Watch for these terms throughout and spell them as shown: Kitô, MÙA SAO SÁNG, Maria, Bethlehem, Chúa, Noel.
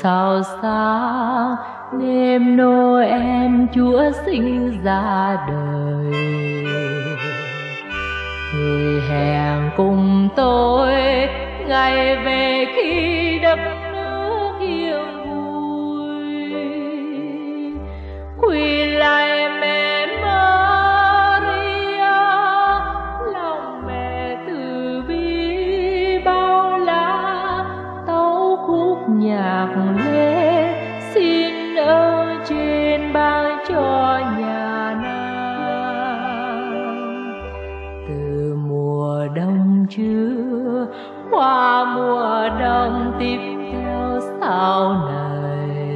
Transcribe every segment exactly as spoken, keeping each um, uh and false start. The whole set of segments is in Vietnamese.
sao sáng đêm Noel Chúa sinh ra đời. Người hẹn cùng tôi ngày về khi đất nước yên vui. Quy lại mẹ Maria, lòng mẹ từ bi bao la, tấu khúc nhạc lễ xin ơn trên ban cho nhà nàng. Từ mùa đông chưa qua mùa đông tiếp theo sau này,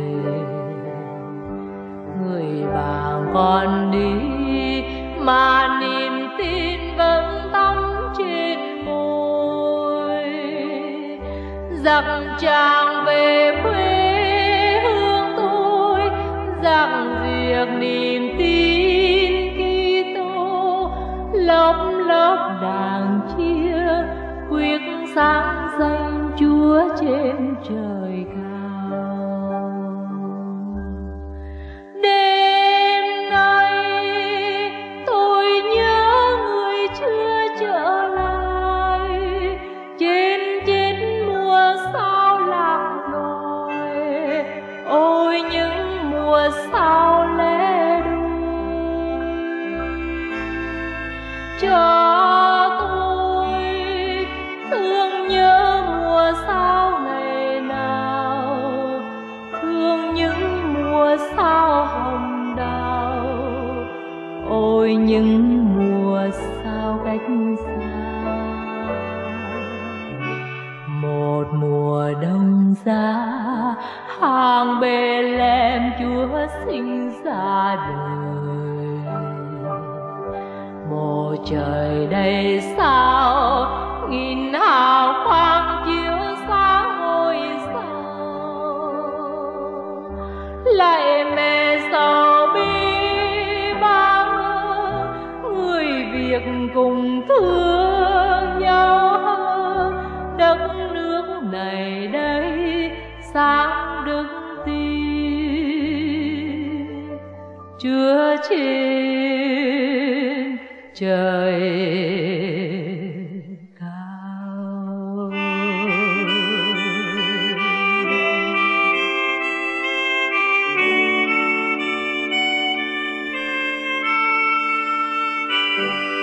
người vàng còn đi mà niềm tin vẫn thắm trên môi. Dặm chàng về quê hương tôi, rằng việc niềm tin Kitô lớp lớp đàn chia quyết sáng danh Chúa trên trời cao. Đêm nay tôi nhớ người chưa trở lại, trên chín mùa sao lạc rồi. Ôi những mùa sao lẻ đôi, sao hồng đào. Ôi những mùa sao cách xa, một mùa đông giá hàng Bethlehem Chúa sinh ra đời. Một trời đầy sao, nghìn hào quang chiếu sáng ngôi sao. Lạy mẹ giàu bi bao, người Việt cùng thương nhau hơn. Đất nước này đây sáng đức tin Chúa trên trời. Thank you.